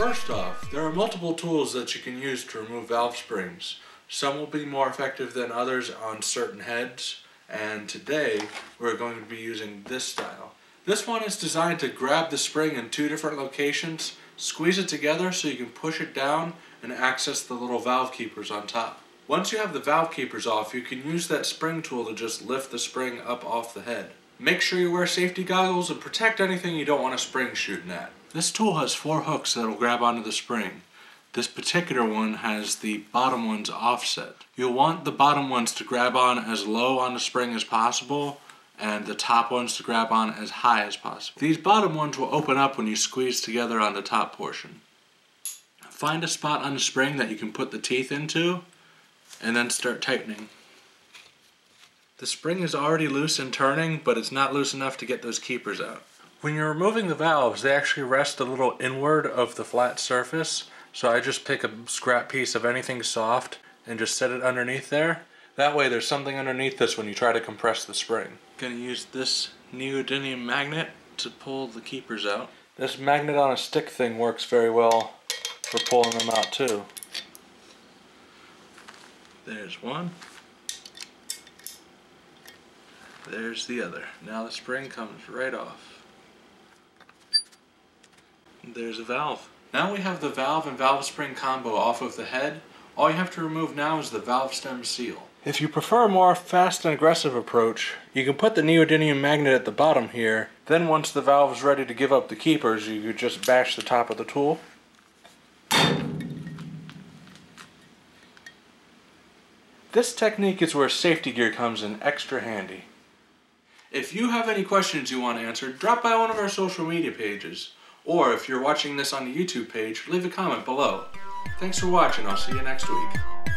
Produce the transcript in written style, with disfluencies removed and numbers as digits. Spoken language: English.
First off, there are multiple tools that you can use to remove valve springs. Some will be more effective than others on certain heads, and today we're going to be using this style. This one is designed to grab the spring in two different locations, squeeze it together so you can push it down and access the little valve keepers on top. Once you have the valve keepers off, you can use that spring tool to just lift the spring up off the head. Make sure you wear safety goggles and protect anything you don't want a spring shooting at. This tool has four hooks that will grab onto the spring. This particular one has the bottom ones offset. You'll want the bottom ones to grab on as low on the spring as possible and the top ones to grab on as high as possible. These bottom ones will open up when you squeeze together on the top portion. Find a spot on the spring that you can put the teeth into and then start tightening. The spring is already loose and turning, but it's not loose enough to get those keepers out. When you're removing the valves, they actually rest a little inward of the flat surface, so I just pick a scrap piece of anything soft and just set it underneath there. That way there's something underneath this when you try to compress the spring. Gonna use this neodymium magnet to pull the keepers out. This magnet on a stick thing works very well for pulling them out too. There's one. There's the other. Now the spring comes right off. There's a valve. Now we have the valve and valve spring combo off of the head. All you have to remove now is the valve stem seal. If you prefer a more fast and aggressive approach, you can put the neodymium magnet at the bottom here. Then once the valve is ready to give up the keepers, you could just bash the top of the tool. This technique is where safety gear comes in extra handy. If you have any questions you want answered, drop by one of our social media pages. Or if you're watching this on the YouTube page, leave a comment below. Thanks for watching, I'll see you next week.